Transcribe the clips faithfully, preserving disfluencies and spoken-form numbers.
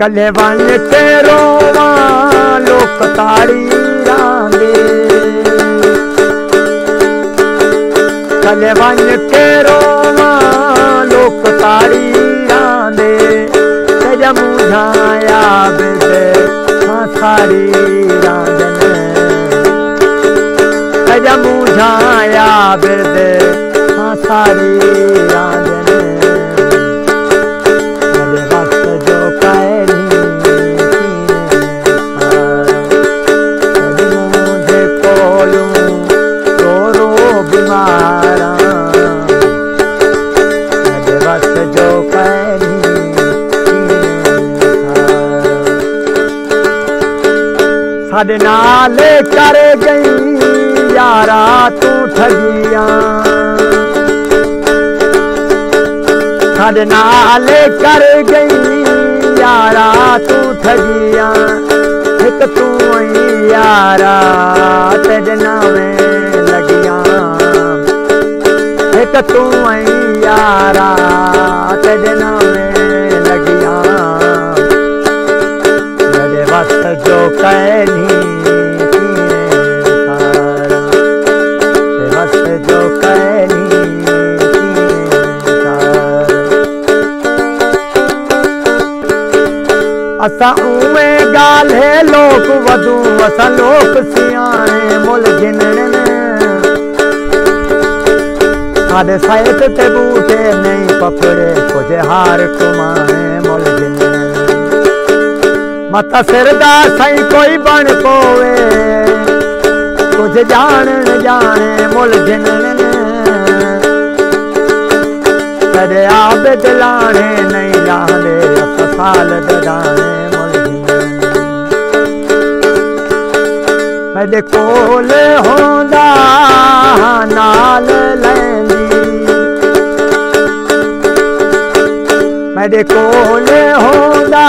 कले वाले तेरो लोक ताड़ी रांगे, कले वाले तेरो लोक ताड़ी रांगे, तेरा मुझाया बेटे माथारी रांगे, तेरा मुझाया बेटे माथारी रांगे। साढ़े नाले कर गई यारा तू ठगिया, साढ़े नाले कर गई यारा तू ठगिया, एक तू यारा तेरे नामे लगिया, एक तू यारा तेरे नामे लगिया। मेरे वक्त जो कहनी असा उमे गाले लोक वधू असा लोक सियाने मुल गिनने, साढ़े साइट ते बूटे नहीं पकड़े कुछ हार कमाने मुल गिनने। मता सिरदा साई कोई बन पोवे कुछ जान जाने मुल गिनने, तेरे आप दिलाने नहीं लाने असाल ददाने मुल गिनने। मेरे कोल होंदा नाल लैंदी, मेरे कोल होंदा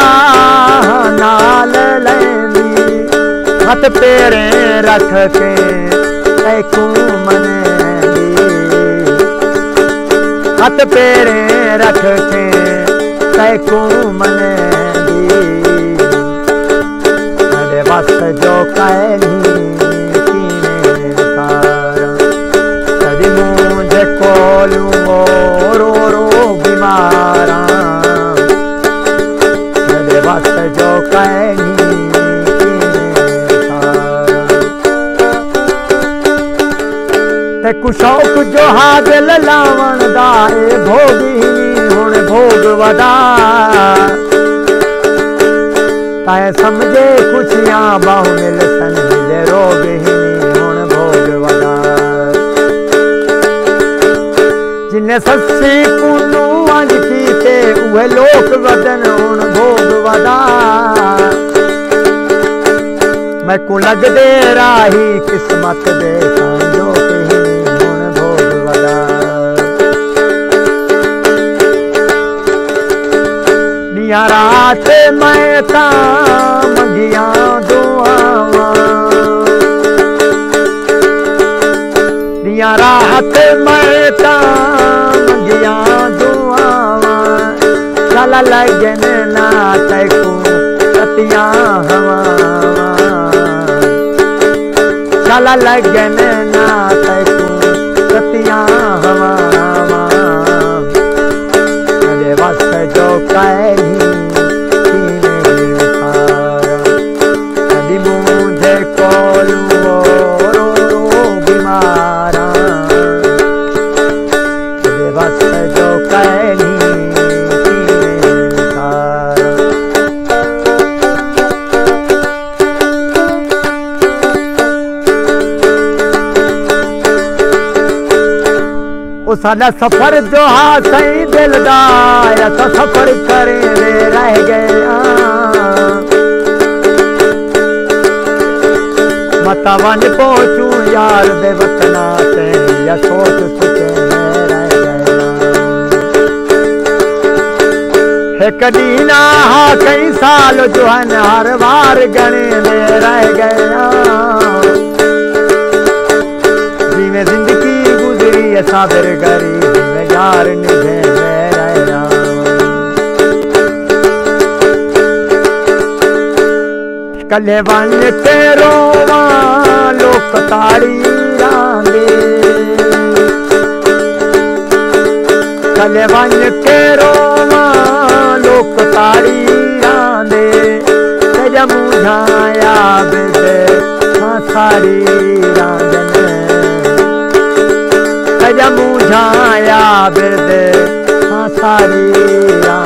नाल लैंदी, हथ पेरे रख के तैकू मने हथ पेरे रख के तैकू मने दी। मेरे बस जो कहनी तीने सारा कभी मुझे कोलू रो रो बीमारा, मेरे बस जो कहनी तेकू शौक जो हादिल लावण दाए भोगी हुण भोग वदा, ताए समझे खुशियां बाहु मिल सन मिले रोगिनी हुण भोग वदा। जिन्हें सस्सी पूनू अंज कीते उहे लोक वदन हुण भोग वदा। मैं को लगदे राही किस्मत दे सांजो रात मैं ता मंगिया दुआवां, दिया रात मैं ता मंगिया दुआवां, चल लगन ना तैकू सतिया हवावां, चल लगन ना तैकू सतिया हवावां। मेरे वक्त जो कहनी सादा सफर जो हा सही दिल दाया तो सफर करे रह गए। मता वन पहुंचू यार दे वतना से या सोच सुचे रह गए। एक दीना हा कई साल जो हन हर वार गणे में रह गया। जीवे जिंदगी साबिर गरीब में यार निभे में रह जाऊं, कलेवन ते रोवा लोक ताड़ी रांदे, कलेवन ते रोवा लोक ताड़ी रांदे, तेरा मुझाया बेदे सारी रांदे, तेरा मुझाया बेदे सारी।